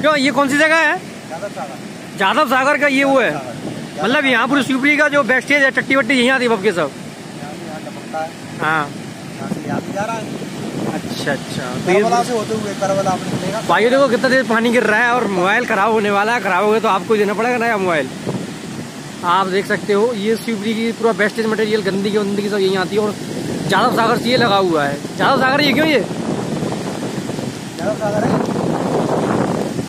क्यों ये कौन सी जगह है? जाधव सागर का ये वो है, मतलब यहाँ पूरे शिवपुरी का जो बैक स्टेज है, टट्टी वट्टी यहीं आती है बबके सब। हाँ अच्छा अच्छा, भाई देखो कितना देर पानी गिर रहा है और मोबाइल खराब होने वाला है। खराब हो गया तो आपको देना पड़ेगा नया मोबाइल। आप देख सकते हो ये शिवपुरी की पूरा बेस्ट स्टेज मटेरियल, गंदगी वंदगी सब यहीं आती है। और जाधव सागर से ये लगा हुआ है। जाधव सागर ये क्यों? ये जाधव सागर है